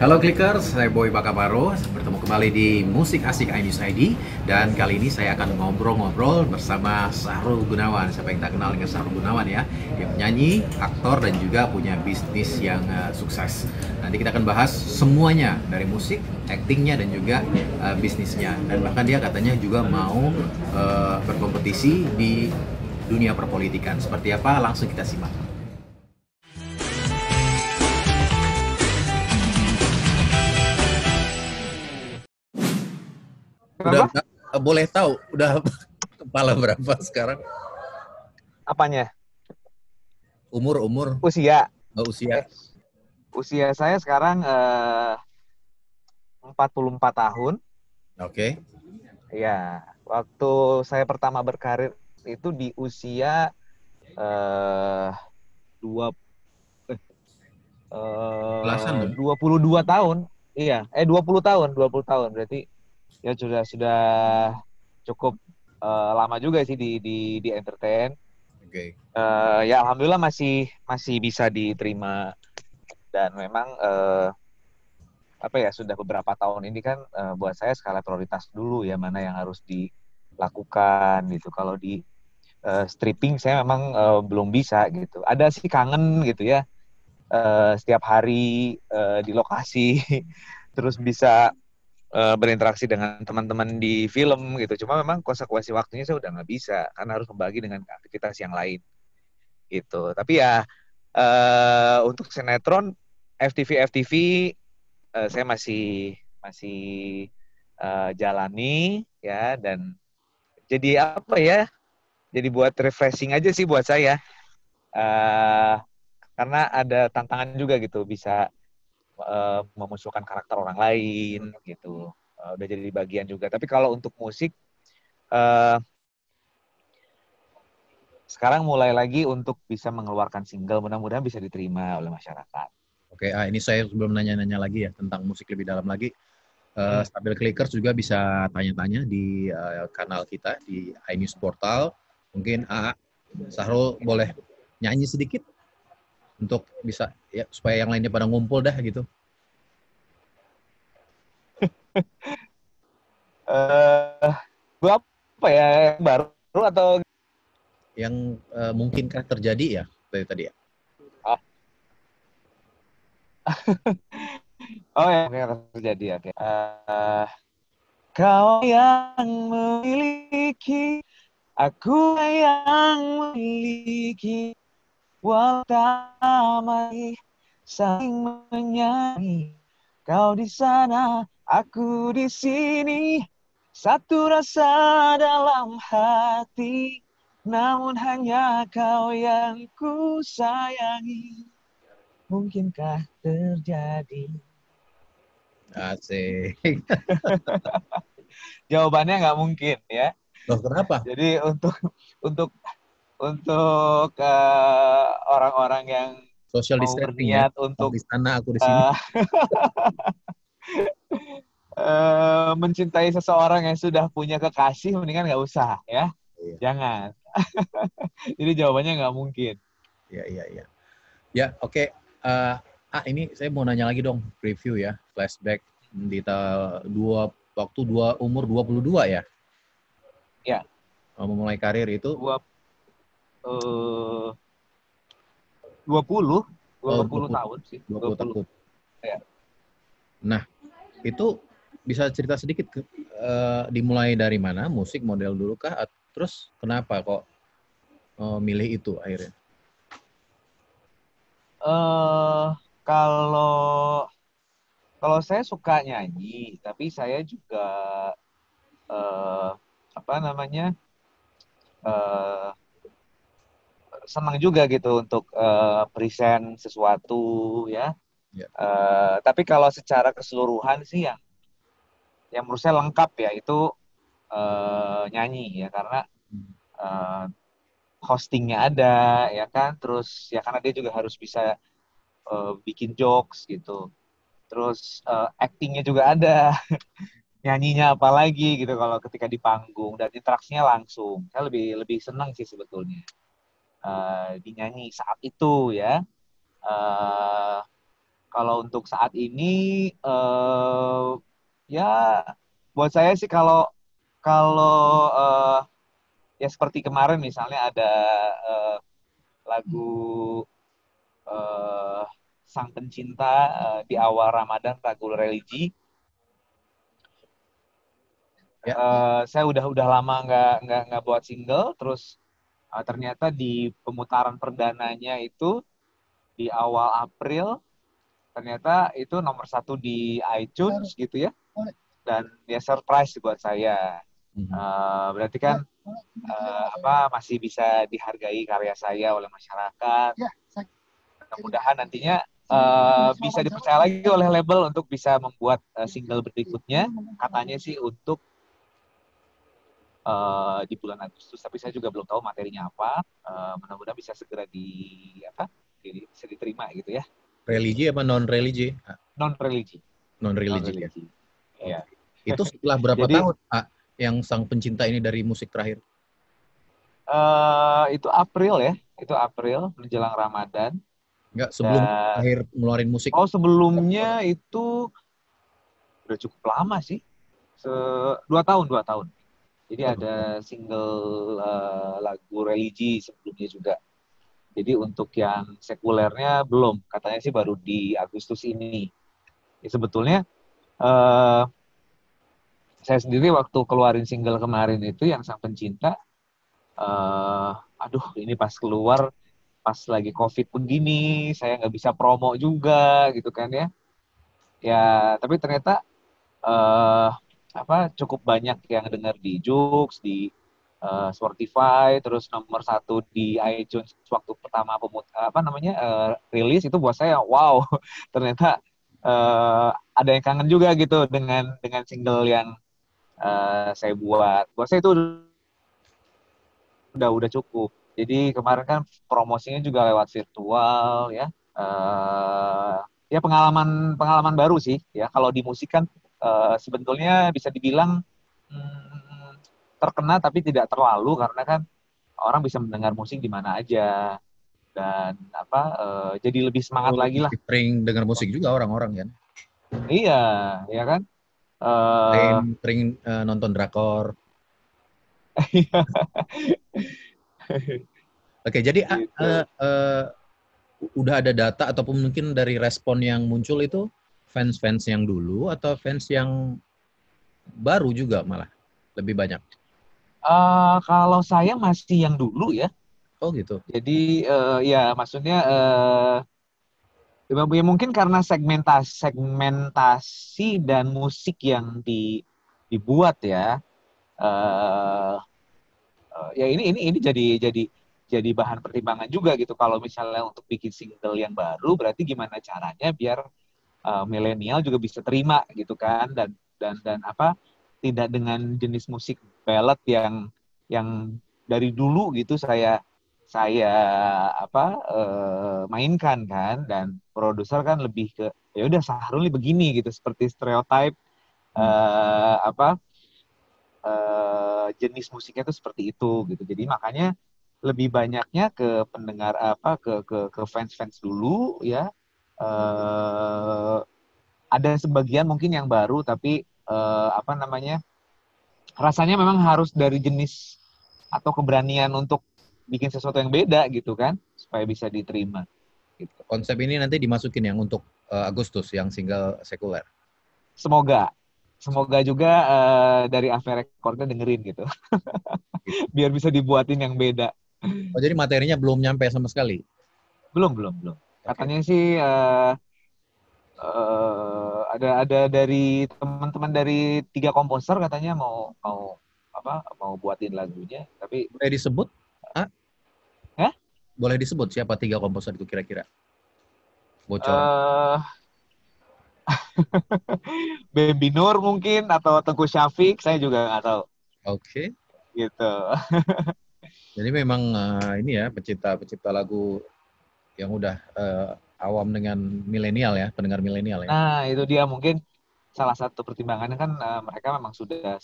Halo Clickers, saya Boy Bakar Baro. Bertemu kembali di Musik Asyik iNews ID. Dan kali ini saya akan ngobrol-ngobrol bersama Sahrul Gunawan. Siapa yang tak kenal dengan Sahrul Gunawan ya? Dia penyanyi, aktor, dan juga punya bisnis yang sukses. Nanti kita akan bahas semuanya, dari musik, actingnya, dan juga bisnisnya. Dan bahkan dia katanya juga mau berkompetisi di dunia perpolitikan. Seperti apa? Langsung kita simak. Udah, boleh tahu udah kepala berapa sekarang? Apanya? Umur usia. Oh, usia. Usia saya sekarang 44 tahun. Oke. Ya, waktu saya pertama berkarir itu di usia 22 tahun. Iya, 20 tahun berarti. Ya sudah cukup lama juga sih di entertain. Oke. Ya alhamdulillah masih bisa diterima, dan memang sudah beberapa tahun ini kan buat saya skala prioritas dulu ya, mana yang harus dilakukan gitu. Kalau di stripping saya memang belum bisa gitu. Ada sih kangen gitu ya, setiap hari di lokasi terus bisa berinteraksi dengan teman-teman di film gitu. Cuma memang konsekuensi waktunya saya udah nggak bisa, karena harus membagi dengan aktivitas yang lain gitu. Tapi ya untuk sinetron FTV saya masih jalani ya, dan jadi jadi buat refreshing aja sih buat saya, karena ada tantangan juga gitu, bisa memunculkan karakter orang lain gitu. Udah jadi bagian juga. Tapi kalau untuk musik sekarang mulai lagi untuk bisa mengeluarkan single, mudah-mudahan bisa diterima oleh masyarakat. Oke, ini saya sebelum nanya-nanya lagi ya tentang musik lebih dalam lagi. Stabil Clickers juga bisa tanya-tanya di kanal kita di iNews Portal. Mungkin Sahrul boleh nyanyi sedikit untuk bisa ya, supaya yang lainnya pada ngumpul dah gitu. Gua apa ya, baru atau yang mungkinkah terjadi ya tadi ya? Oh ya, mungkin terjadi ya. Okay. Kau yang memiliki, aku yang memiliki. Walau tak mari saling menyanyi, kau di sana, aku di sini, satu rasa dalam hati, namun hanya kau yang ku sayangi, mungkinkah terjadi? Asik. Jawabannya nggak mungkin ya. Loh, kenapa? Jadi untuk orang-orang yang social distancing ya, untuk di sana aku di sini. Mencintai seseorang yang sudah punya kekasih mendingan nggak usah ya. Iya. Jangan. Jadi jawabannya nggak mungkin. Iya. Ya, oke. Ini saya mau nanya lagi dong, review ya, flashback di umur 22 ya. Ya. Memulai karir itu 20 tahun sih. 20 tahun. Ya. Nah, itu bisa cerita sedikit dimulai dari mana? Musik model dulu kah? Terus kenapa kok milih itu akhirnya? Kalau saya suka nyanyi, tapi saya juga senang juga gitu untuk present sesuatu ya. Yeah. Tapi kalau secara keseluruhan sih yang menurut saya lengkap ya itu nyanyi ya, karena hostingnya ada ya kan, terus ya karena dia juga harus bisa bikin jokes gitu, terus actingnya juga ada. Nyanyinya apalagi gitu kalau ketika di panggung, dan interaksinya langsung. Saya lebih senang sih sebetulnya. Dinyanyi saat itu ya, Kalau untuk saat ini, ya buat saya sih kalau ya seperti kemarin misalnya ada lagu Sang Pencinta di awal Ramadan, lagu religi. Ya. Saya udah lama nggak buat single, terus ternyata di pemutaran perdananya itu di awal April ternyata itu nomor 1 di iTunes gitu ya, dan ya surprise buat saya. Berarti kan masih bisa dihargai karya saya oleh masyarakat. Mudah-mudahan nantinya bisa dipercaya lagi oleh label untuk bisa membuat single berikutnya. Katanya sih untuk di bulan Agustus, tapi saya juga belum tahu materinya apa. Mudah-mudahan bisa segera bisa diterima gitu ya. Religi apa non-religi? Non-religi. Non-religi ya. Iya. Itu setelah berapa tahun yang Sang Pencinta ini dari musik terakhir? Itu April ya. Itu April menjelang Ramadan. Enggak, sebelum akhir ngeluarin musik. Oh, sebelumnya itu udah cukup lama sih. 2 tahun. Jadi ada single lagu religi sebelumnya juga. Jadi untuk yang sekulernya belum. Katanya sih baru di Agustus ini. Ya, sebetulnya saya sendiri waktu keluarin single kemarin itu yang Sang Pencinta, ini pas keluar, pas lagi Covid pun gini, saya nggak bisa promo juga gitu kan ya. Ya, tapi ternyata... cukup banyak yang dengar di JOOX, di Spotify, terus nomor 1 di iTunes waktu pertama rilis. Itu buat saya wow, ternyata ada yang kangen juga gitu dengan single yang saya buat. Buat saya itu udah cukup. Jadi kemarin kan promosinya juga lewat virtual ya. Ya pengalaman baru sih ya, kalau di musik kan sebetulnya bisa dibilang terkena tapi tidak terlalu, karena kan orang bisa mendengar musik di mana aja, dan jadi lebih semangat lagi lah. Sering dengar musik juga orang-orang kan? Iya, ya kan. Sering nonton drakor. Oke, jadi gitu. Udah ada data ataupun mungkin dari respon yang muncul itu? Fans-fans yang dulu atau fans yang baru juga malah lebih banyak? Kalau saya masih yang dulu ya. Oh gitu. Jadi ya maksudnya ya mungkin karena segmentasi dan musik yang dibuat ya. Ya ini jadi bahan pertimbangan juga gitu. Kalau misalnya untuk bikin single yang baru, berarti gimana caranya biar milenial juga bisa terima gitu kan, dan tidak dengan jenis musik ballad yang dari dulu gitu saya mainkan kan, dan produser kan lebih ke ya udah Sahrul begini gitu, seperti stereotype jenis musiknya tuh seperti itu gitu. Jadi makanya lebih banyaknya ke pendengar ke fans dulu ya. Ada sebagian mungkin yang baru, tapi rasanya memang harus dari jenis atau keberanian untuk bikin sesuatu yang beda gitu kan, supaya bisa diterima gitu. Konsep ini nanti dimasukin yang untuk Agustus yang single sekuler. Semoga juga dari Afgan Recordnya dengerin gitu. Biar bisa dibuatin yang beda. Oh, jadi materinya belum nyampe sama sekali? Belum. Katanya sih ada dari teman-teman dari 3 komposer katanya mau buatin lagunya, tapi boleh disebut? Hah? Boleh disebut siapa 3 komposer itu kira-kira? Bocor. Bambi mungkin atau Tengku Syafiq, saya juga nggak tahu. Oke. Gitu. Jadi memang ini ya pencipta lagu yang udah awam dengan milenial ya, pendengar milenial ya. Nah, itu dia mungkin salah satu pertimbangannya kan mereka memang sudah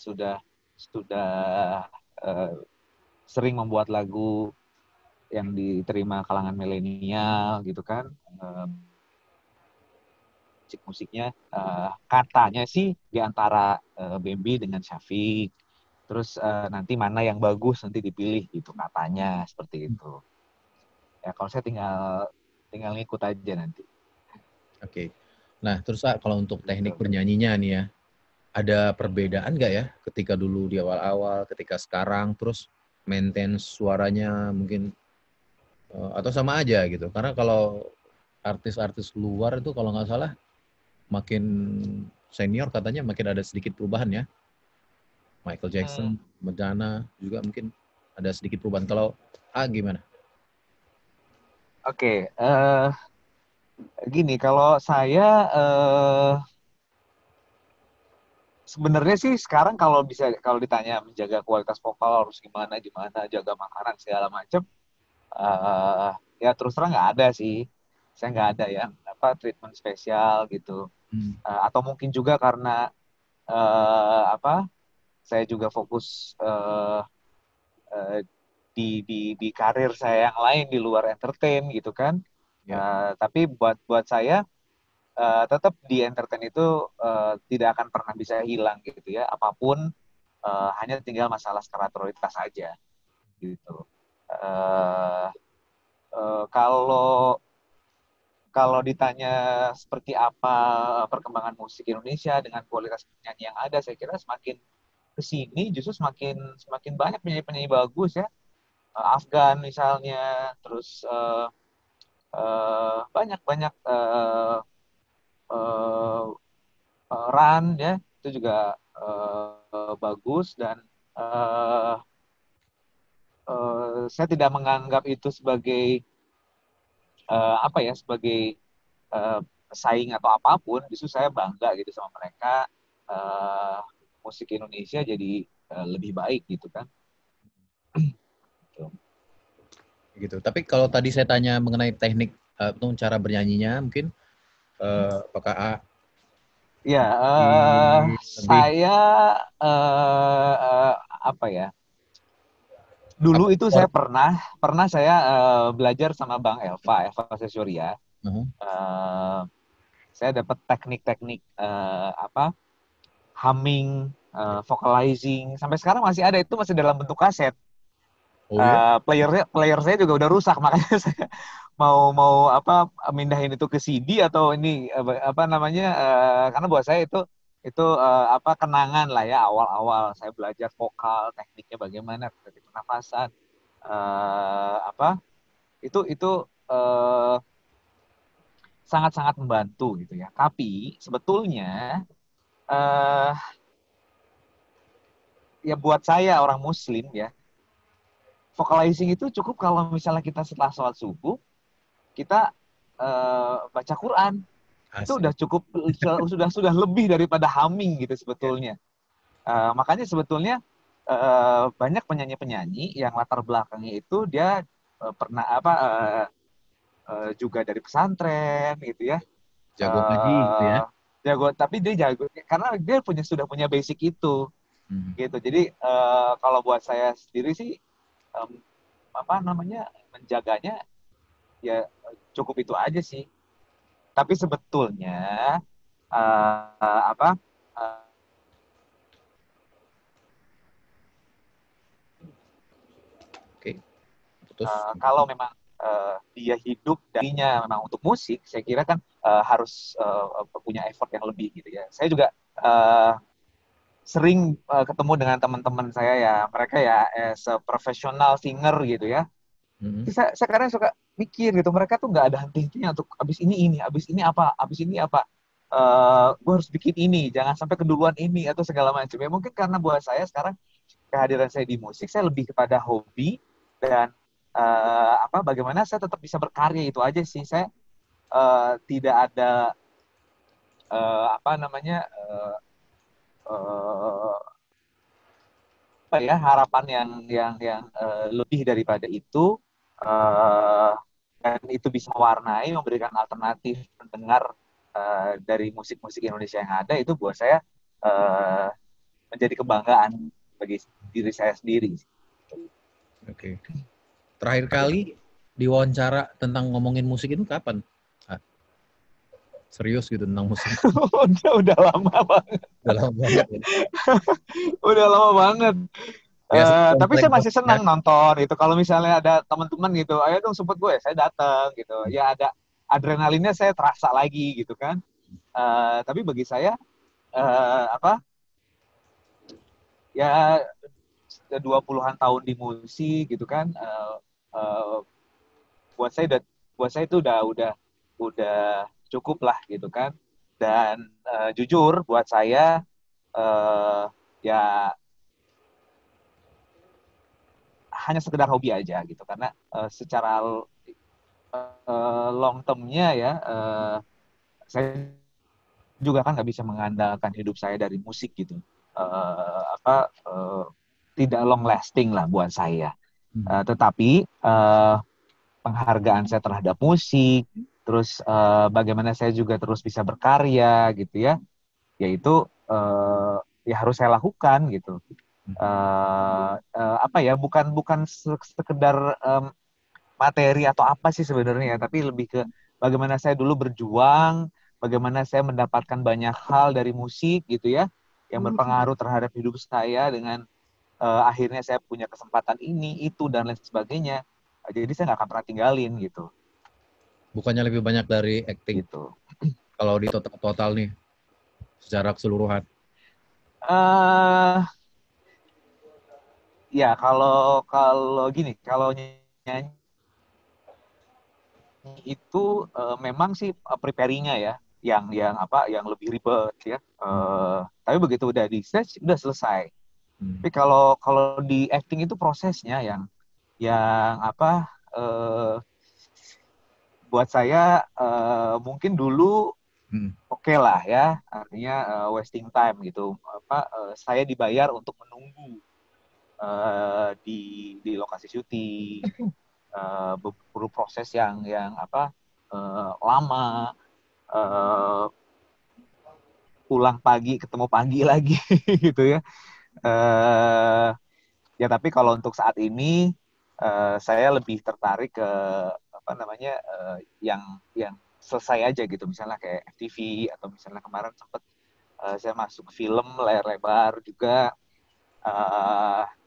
sering membuat lagu yang diterima kalangan milenial gitu kan. musik-musiknya, katanya sih di antara Bambi dengan Syafiq. Terus nanti mana yang bagus nanti dipilih gitu katanya seperti itu. Ya kalau saya tinggal ngikut aja nanti. Oke. Okay. Nah, terus kalau untuk teknik bernyanyinya nih ya, ada perbedaan nggak ya ketika dulu di awal-awal, ketika sekarang, terus maintain suaranya mungkin atau sama aja gitu? Karena kalau artis-artis luar itu kalau nggak salah makin senior katanya makin ada sedikit perubahan ya. Michael Jackson, Madonna juga mungkin ada sedikit perubahan. Kalau gimana? Oke, gini, kalau saya sebenarnya sih sekarang kalau ditanya menjaga kualitas vokal harus gimana, jaga makanan segala macam, ya terus terang nggak ada sih. Saya nggak ada yang treatment spesial gitu. Atau mungkin juga karena saya juga fokus di karir saya yang lain di luar entertain gitu kan. Ya. Tapi buat saya tetap di entertain itu tidak akan pernah bisa hilang gitu ya. Apapun hanya tinggal masalah skala prioritas aja gitu. Kalau ditanya seperti apa perkembangan musik Indonesia dengan kualitas penyanyi yang ada, saya kira semakin kesini justru semakin banyak penyanyi bagus ya. Afgan misalnya, terus banyak Ran ya, itu juga bagus, dan saya tidak menganggap itu sebagai sebagai saing atau apapun. Justru saya bangga gitu sama mereka. Musik Indonesia jadi lebih baik gitu kan. Gitu. Tapi kalau tadi saya tanya mengenai teknik atau cara bernyanyinya mungkin apakah ya saya dulu itu saya pernah saya belajar sama Bang Elva Sesuria. Saya dapat teknik-teknik humming, vocalizing, sampai sekarang masih ada, itu masih dalam bentuk kaset. Player saya juga udah rusak, makanya saya mau mindahin itu ke CD atau ini karena buat saya itu kenangan lah ya, awal-awal saya belajar vokal, tekniknya bagaimana, teknik pernafasan, itu sangat-sangat membantu gitu ya. Tapi sebetulnya ya buat saya orang muslim ya, vocalizing itu cukup kalau misalnya kita setelah sholat subuh kita baca Quran. Asik. Itu udah cukup sudah lebih daripada humming gitu sebetulnya. Makanya sebetulnya banyak penyanyi-penyanyi yang latar belakangnya itu dia pernah juga dari pesantren gitu ya, jago ngaji gitu ya. Jago, tapi dia jago karena dia sudah punya basic itu. Gitu. Jadi kalau buat saya sendiri sih menjaganya ya cukup itu aja sih. Tapi sebetulnya oke. Putus. Kalau memang dia hidup darinya memang untuk musik, saya kira kan harus punya effort yang lebih gitu ya. Saya juga sering ketemu dengan teman-teman saya ya, mereka ya professional singer gitu ya. Saya kadang suka mikir gitu, mereka tuh nggak ada henti-hentinya untuk abis ini apa, gue harus bikin ini, jangan sampai keduluan ini atau segala macam. Ya mungkin karena buat saya sekarang kehadiran saya di musik, saya lebih kepada hobi dan bagaimana saya tetap bisa berkarya, itu aja sih. Saya tidak ada harapan yang lebih daripada itu, dan itu bisa mewarnai, memberikan alternatif pendengar dari musik-musik Indonesia yang ada. Itu buat saya menjadi kebanggaan bagi diri saya sendiri. Oke. Terakhir kali diwawancara tentang ngomongin musik itu kapan? serius gitu tentang musik? Udah lama banget. Udah lama banget. Ya, tapi saya masih senang nonton gitu. Kalau misalnya ada teman-teman gitu, ayo dong support gue, saya datang gitu. Ya ada adrenalinnya saya terasa lagi gitu kan. Tapi bagi saya ya 20-an tahun di musik gitu kan. Buat saya itu udah cukup lah gitu kan. Dan jujur buat saya ya hanya sekedar hobi aja gitu, karena secara long termnya ya saya juga kan nggak bisa mengandalkan hidup saya dari musik gitu, tidak long lasting lah buat saya. Tetapi penghargaan saya terhadap musik, terus bagaimana saya juga terus bisa berkarya gitu ya, yaitu ya harus saya lakukan gitu. Bukan sekedar materi atau apa sih sebenarnya, tapi lebih ke bagaimana saya dulu berjuang, bagaimana saya mendapatkan banyak hal dari musik gitu ya, yang berpengaruh terhadap hidup saya dengan akhirnya saya punya kesempatan ini, itu dan lain sebagainya. Jadi saya nggak akan pernah tinggalin gitu. Bukannya lebih banyak dari acting itu? Kalau di total nih, secara keseluruhan. Ya kalau gini, kalau nyanyi itu memang sih preparingnya ya, yang lebih ribet ya. Tapi begitu udah di stage udah selesai. Tapi kalau di acting itu prosesnya yang buat saya mungkin dulu oke lah ya, artinya wasting time gitu. Saya dibayar untuk menunggu. Di lokasi syuting perlu proses yang lama, pulang pagi ketemu pagi lagi gitu ya. Ya tapi kalau untuk saat ini saya lebih tertarik ke yang selesai aja gitu, misalnya kayak FTV atau misalnya kemarin sempat saya masuk film layar lebar juga.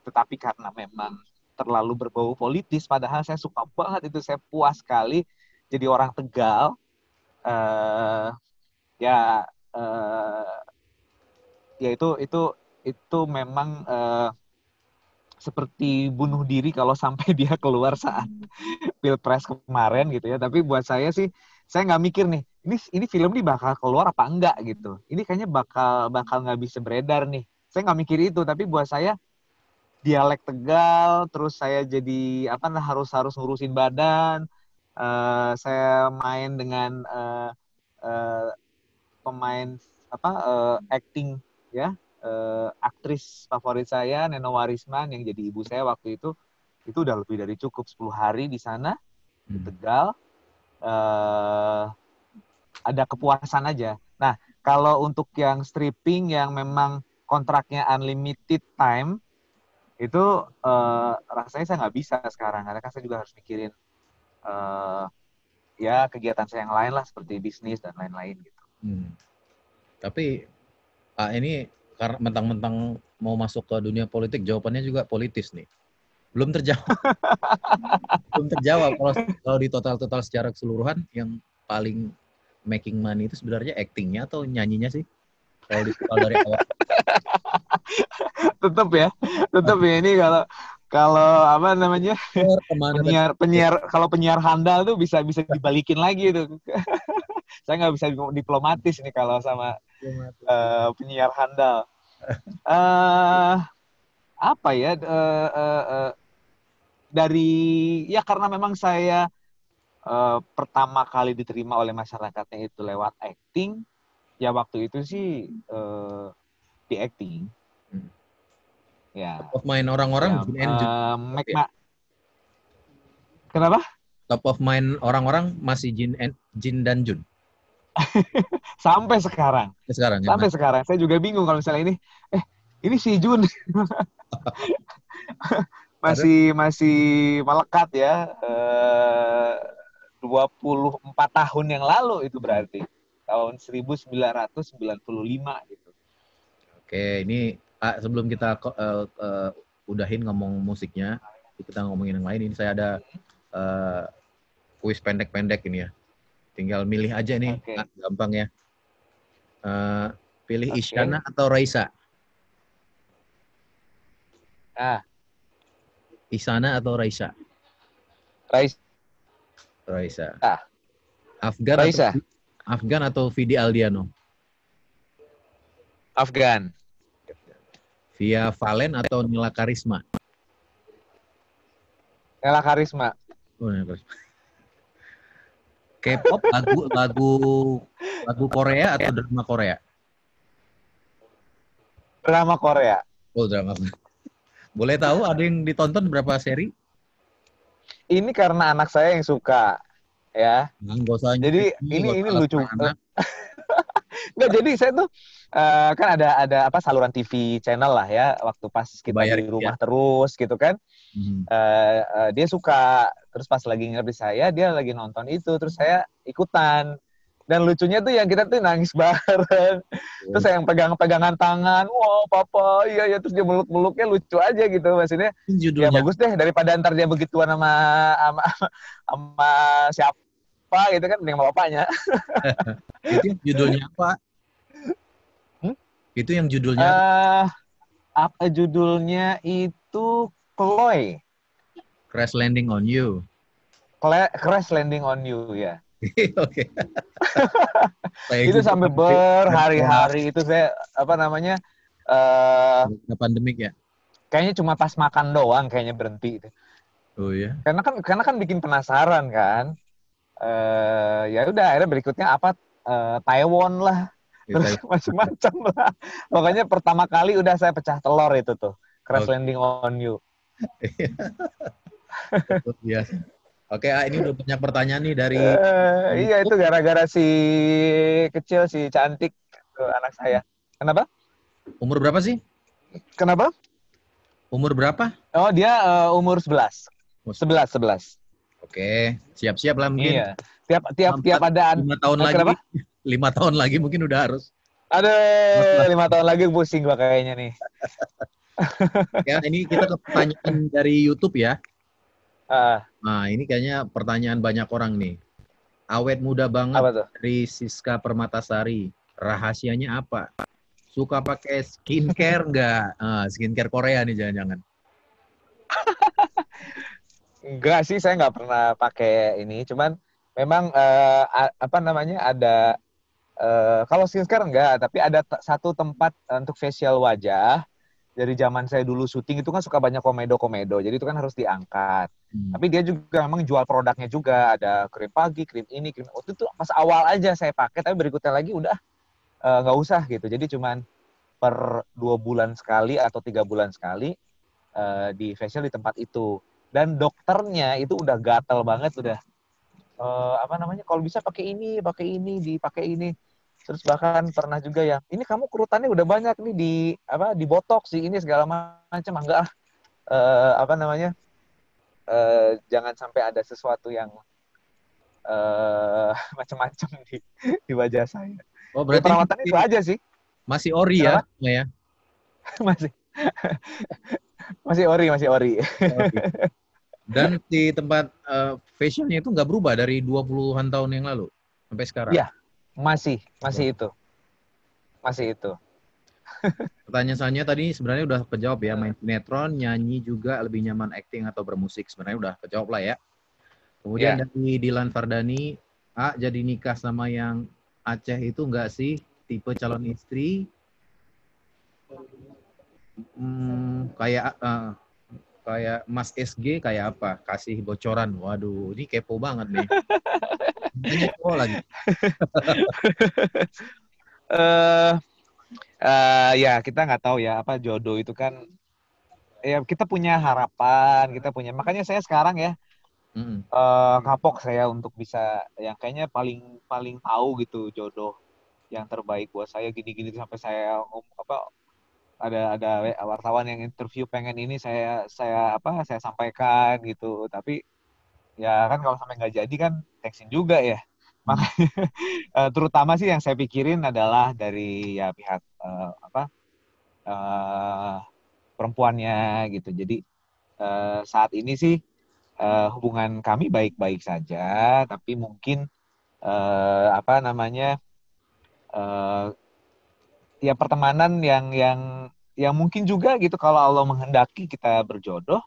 Tetapi karena memang terlalu berbau politis, padahal saya suka banget itu, saya puas sekali jadi orang Tegal. Itu memang seperti bunuh diri kalau sampai dia keluar saat Pilpres kemarin gitu ya. Tapi buat saya sih, saya nggak mikir nih, ini film ini bakal keluar apa enggak gitu. Ini kayaknya bakal nggak bisa beredar nih. Saya nggak mikir itu, tapi buat saya dialek Tegal, terus saya jadi harus ngurusin badan. Saya main dengan pemain acting ya, aktris favorit saya Neno Warisman yang jadi ibu saya waktu itu udah lebih dari cukup 10 hari di sana di Tegal. Ada kepuasan aja. Nah, kalau untuk yang stripping yang memang kontraknya unlimited time itu rasanya saya nggak bisa sekarang, karena kan saya juga harus mikirin kegiatan saya yang lain lah, seperti bisnis dan lain-lain gitu. Tapi ini karena mentang-mentang mau masuk ke dunia politik, jawabannya juga politis nih. Belum terjawab. Kalau di total secara keseluruhan yang paling making money itu sebenarnya actingnya atau nyanyinya sih? Kalau di total dari awal. Tetap ya ini kalau penyiar handal tuh bisa dibalikin lagi itu. Saya nggak bisa diplomatis nih kalau sama penyiar handal. Karena memang saya pertama kali diterima oleh masyarakatnya itu lewat acting ya, waktu itu sih di acting. Ya. Top of mind orang-orang Kenapa? Top of mind orang-orang masih Jin dan Jun. Sampai sekarang. Sampai sekarang. Saya juga bingung kalau misalnya ini si Jun. masih melekat ya. 24 tahun yang lalu itu berarti. tahun 1995 gitu. Oke, ini sebelum kita udahin ngomong musiknya, kita ngomongin yang lain. Ini saya ada kuis pendek-pendek ini ya. Tinggal milih aja nih, okay. Gampang ya. Pilih okay. Isyana atau Raisa? Isyana atau Raisa? Raisa. Afgan Raisa. Afgan atau Fidi Aldiano? Afgan. Via Valen atau Nila Karisma? Nila Karisma. K-pop, lagu Korea atau drama Korea? Drama Korea. Oh, drama. Boleh tahu ada yang ditonton berapa seri? Ini karena anak saya yang suka. Ya, jadi ini lucu. Nggak, jadi saya tuh kan ada apa saluran TV channel lah ya, waktu pas kita bayar, di rumah ya. Terus gitu kan. Dia suka, terus pas lagi ngerti saya, dia lagi nonton itu, terus saya ikutan. Dan lucunya tuh yang kita tuh nangis bareng. Terus saya yang pegang-pegangan tangan, wow papa, iya ya, terus dia meluk-meluknya lucu aja gitu maksudnya. Judulnya. Ya bagus deh, daripada ntar dia begituan sama siapa gitu kan, mending sama bapaknya. Itu judulnya apa? Itu yang judulnya apa? Judulnya itu Chloe. Crash Landing on You. Crash Landing on You, ya. Yeah. Oke. Itu sampai berhari-hari itu saya apa namanya? Pandemik ya. Kayaknya cuma pas makan doang kayaknya berhenti itu. Oh iya. Karena kan bikin penasaran kan. Ya udah akhirnya berikutnya apa Taiwan lah. Terus macam-macam lah. Makanya pertama kali udah saya pecah telur itu tuh. Crash Landing on You. Iya. Oke, ini udah banyak pertanyaan nih dari... iya, itu gara-gara si kecil, si cantik, anak saya. Kenapa? Umur berapa sih? Kenapa? Umur berapa? Oh, dia umur 11. 11. Oke, siap-siap lah mungkin. Iya. Tiap ada... 5 tahun lagi mungkin udah harus. Aduh, 5 tahun lagi pusing gua kayaknya nih. Ya, ini kita ke pertanyaan dari YouTube ya. Nah, ini kayaknya pertanyaan banyak orang nih. Awet muda banget dari Rizkia Permata Sari. Rahasianya apa? Suka pakai skincare nggak? Skincare Korea nih jangan-jangan. Enggak sih, saya nggak pernah pakai ini. Cuman memang apa namanya ada kalau skincare enggak, tapi ada satu tempat untuk facial wajah. Dari zaman saya dulu syuting itu kan suka banyak komedo-komedo, jadi itu kan harus diangkat. Tapi dia juga memang jual produknya juga, ada krim pagi, krim ini, krim waktu itu pas awal aja saya pakai, tapi berikutnya lagi udah nggak usah gitu. Jadi cuman per 2 bulan sekali atau 3 bulan sekali di facial di tempat itu. Dan dokternya itu udah gatel banget, udah apa namanya, kalau bisa pakai ini. Terus bahkan pernah juga ya, ini kamu kerutannya udah banyak nih di botox sih ini segala macam, enggak apa namanya jangan sampai ada sesuatu yang macam-macam di wajah saya. Oh berarti ya, perawatan itu aja sih. Masih ori ya? Ya. masih ori. Dan di tempat facialnya itu nggak berubah dari 20-an tahun yang lalu sampai sekarang. Iya. Masih itu. Pertanyaan selanjutnya tadi sebenarnya udah kejawab ya, main sinetron, nyanyi juga, lebih nyaman acting atau bermusik, sebenarnya udah kejawab lah ya. Kemudian dari Dylan Fardani, jadi nikah sama yang Aceh itu enggak sih, tipe calon istri? Kayak Mas SG kayak apa? Kasih bocoran. Waduh, ini kepo banget nih. Kepo lagi. Ya kita nggak tahu ya apa jodoh itu kan. Ya kita punya harapan, Makanya saya sekarang ya kapok saya untuk bisa yang kayaknya paling tahu gitu jodoh yang terbaik buat saya gini-gini sampai saya ada wartawan yang interview pengen ini saya sampaikan gitu, tapi ya kan kalau sampai nggak jadi kan tensin juga ya. Makanya terutama sih yang saya pikirin adalah dari ya pihak perempuannya gitu. Jadi saat ini sih hubungan kami baik-baik saja, tapi mungkin ya pertemanan yang mungkin juga gitu, kalau Allah menghendaki kita berjodoh,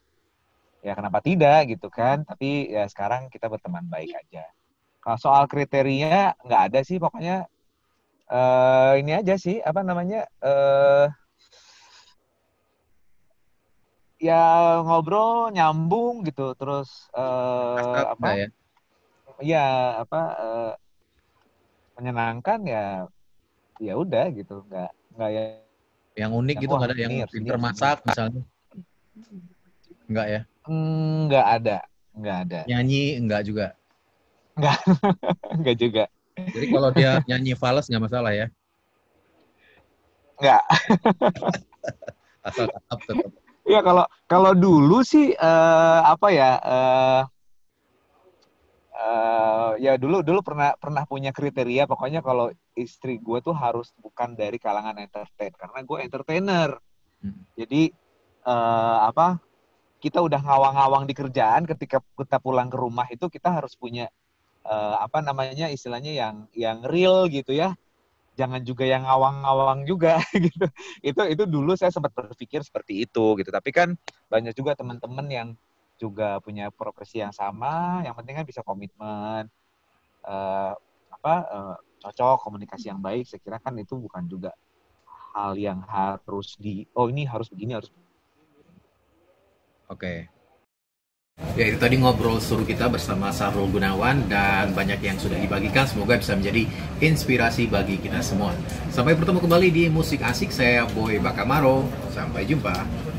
ya kenapa tidak gitu kan. Tapi ya sekarang kita berteman baik aja. Kalau soal kriteria nggak ada sih, pokoknya ini aja sih ya ngobrol nyambung gitu, terus menyenangkan ya udah gitu, nggak yang unik gitu, nggak ada yang pinter masak misalnya, nggak ya? Nggak ada. Nyanyi nggak juga? Nggak juga. Jadi kalau dia nyanyi fals nggak masalah ya? Nggak. Asal tetap. Iya, kalau dulu sih ya dulu pernah punya kriteria, pokoknya kalau istri gue tuh harus bukan dari kalangan entertain, karena gue entertainer. Jadi kita udah ngawang-ngawang di kerjaan, ketika kita pulang ke rumah itu kita harus punya istilahnya yang real gitu ya. Jangan juga yang ngawang-ngawang juga gitu. Itu dulu saya sempat berpikir seperti itu gitu. Tapi kan banyak juga teman-teman yang juga punya profesi yang sama, yang penting kan bisa komitmen, cocok, komunikasi yang baik. Saya kira kan itu bukan juga hal yang harus ini harus begini, harus. Oke. Ya, itu tadi ngobrol seru kita bersama Sahrul Gunawan, dan banyak yang sudah dibagikan, semoga bisa menjadi inspirasi bagi kita semua. Sampai bertemu kembali di Musik Asyik, saya Boy Bakar Baro, sampai jumpa.